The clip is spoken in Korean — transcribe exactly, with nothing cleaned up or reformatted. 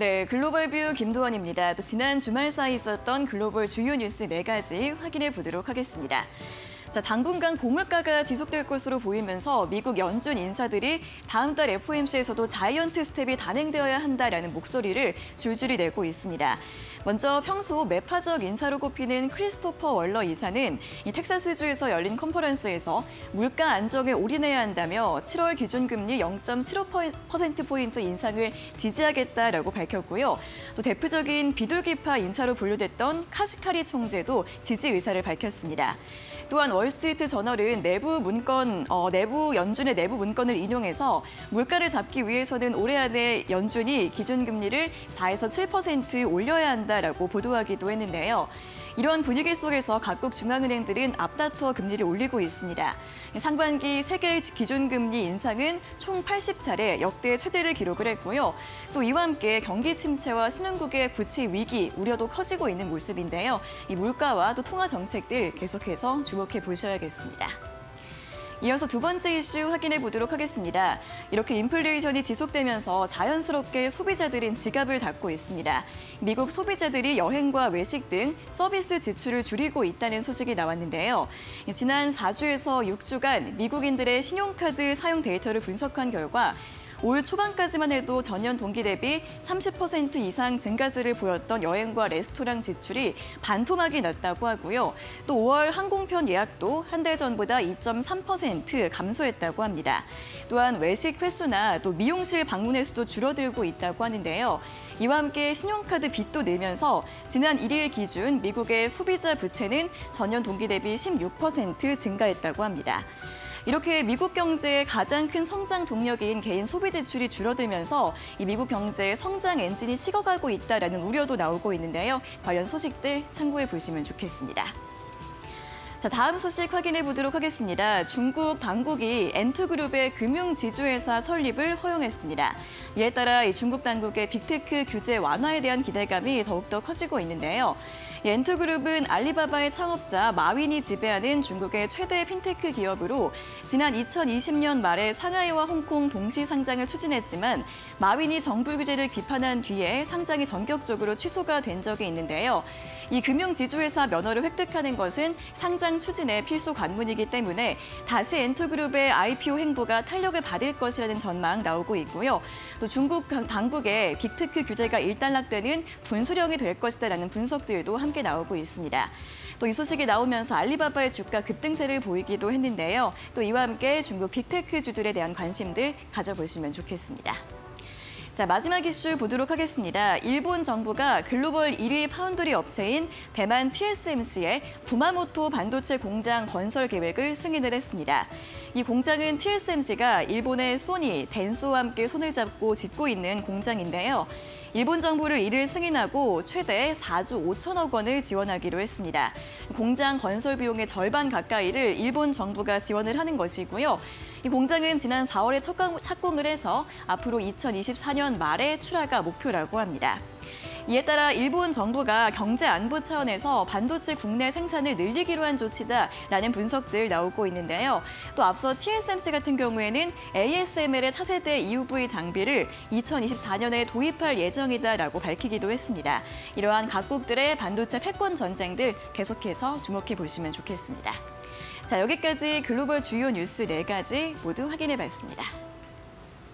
네, 글로벌 뷰 김도원입니다. 또 지난 주말 사이 있었던 글로벌 주요 뉴스 네 가지 확인해 보도록 하겠습니다. 자, 당분간 고물가가 지속될 것으로 보이면서 미국 연준 인사들이 다음 달 에프오엠씨에서도 자이언트 스텝이 단행되어야 한다라는 목소리를 줄줄이 내고 있습니다. 먼저 평소 매파적 인사로 꼽히는 크리스토퍼 월러 이사는 이 텍사스주에서 열린 컨퍼런스에서 물가 안정에 올인해야 한다며 칠월 기준금리 영 점 칠오 퍼센트포인트 인상을 지지하겠다라고 밝혔고요. 또 대표적인 비둘기파 인사로 분류됐던 카시카리 총재도 지지 의사를 밝혔습니다. 또한 월스트리트 저널은 내부 문건, 어, 내부 연준의 내부 문건을 인용해서 물가를 잡기 위해서는 올해 안에 연준이 기준금리를 사에서 칠 퍼센트 올려야 한다라고 보도하기도 했는데요. 이런 분위기 속에서 각국 중앙은행들은 앞다퉈 금리를 올리고 있습니다. 상반기 세계 기준금리 인상은 총 팔십 차례 역대 최대를 기록을 했고요. 또 이와 함께 경기 침체와 신흥국의 부채 위기 우려도 커지고 있는 모습인데요. 이 물가와 또 통화 정책들 계속해서 주목해 보셔야겠습니다. 이어서 두 번째 이슈 확인해 보도록 하겠습니다. 이렇게 인플레이션이 지속되면서 자연스럽게 소비자들은 지갑을 닫고 있습니다. 미국 소비자들이 여행과 외식 등 서비스 지출을 줄이고 있다는 소식이 나왔는데요. 지난 사 주에서 육 주간 미국인들의 신용카드 사용 데이터를 분석한 결과 올 초반까지만 해도 전년 동기 대비 삼십 퍼센트 이상 증가세를 보였던 여행과 레스토랑 지출이 반토막이 났다고 하고요. 또 오월 항공편 예약도 한 달 전보다 이 점 삼 퍼센트 감소했다고 합니다. 또한 외식 횟수나 또 미용실 방문 횟수도 줄어들고 있다고 하는데요. 이와 함께 신용카드 빚도 늘면서 지난 일 일 기준 미국의 소비자 부채는 전년 동기 대비 십육 퍼센트 증가했다고 합니다. 이렇게 미국 경제의 가장 큰 성장 동력인 개인 소비 지출이 줄어들면서 이 미국 경제의 성장 엔진이 식어가고 있다라는 우려도 나오고 있는데요. 관련 소식들 참고해 보시면 좋겠습니다. 자, 다음 소식 확인해 보도록 하겠습니다. 중국 당국이 엔트그룹의 금융지주회사 설립을 허용했습니다. 이에 따라 이 중국 당국의 빅테크 규제 완화에 대한 기대감이 더욱더 커지고 있는데요. 엔트그룹은 알리바바의 창업자 마윈이 지배하는 중국의 최대 핀테크 기업으로 지난 이천이십 년 말에 상하이와 홍콩 동시 상장을 추진했지만 마윈이 정부 규제를 비판한 뒤에 상장이 전격적으로 취소가 된 적이 있는데요. 이 금융지주회사 면허를 획득하는 것은 상장 추진의 필수 관문이기 때문에 다시 엔트그룹의 아이피오 행보가 탄력을 받을 것이라는 전망 나오고 있고요. 또 중국 당국의 빅테크 규제가 일단락되는 분수령이 될 것이다라는 분석들도 함께 함께 나오고 있습니다. 또 이 소식이 나오면서 알리바바의 주가 급등세를 보이기도 했는데요. 또 이와 함께 중국 빅테크주들에 대한 관심들 가져보시면 좋겠습니다. 자, 마지막 이슈 보도록 하겠습니다. 일본 정부가 글로벌 일 위 파운드리 업체인 대만 티에스엠씨의 구마모토 반도체 공장 건설 계획을 승인을 했습니다. 이 공장은 티에스엠씨가 일본의 소니, 덴소와 함께 손을 잡고 짓고 있는 공장인데요. 일본 정부를 이를 승인하고 최대 사조 오천억 원을 지원하기로 했습니다. 공장 건설 비용의 절반 가까이를 일본 정부가 지원을 하는 것이고요. 이 공장은 지난 사월에 착공을 해서 앞으로 이천이십사 년 말에 출하가 목표라고 합니다. 이에 따라 일본 정부가 경제 안보 차원에서 반도체 국내 생산을 늘리기로 한 조치다라는 분석들 나오고 있는데요. 또 앞서 티에스엠씨 같은 경우에는 에이에스엠엘의 차세대 이유브이 장비를 이천이십사 년에 도입할 예정이다라고 밝히기도 했습니다. 이러한 각국들의 반도체 패권 전쟁들 계속해서 주목해 보시면 좋겠습니다. 자, 여기까지 글로벌 주요 뉴스 네 가지 모두 확인해 봤습니다.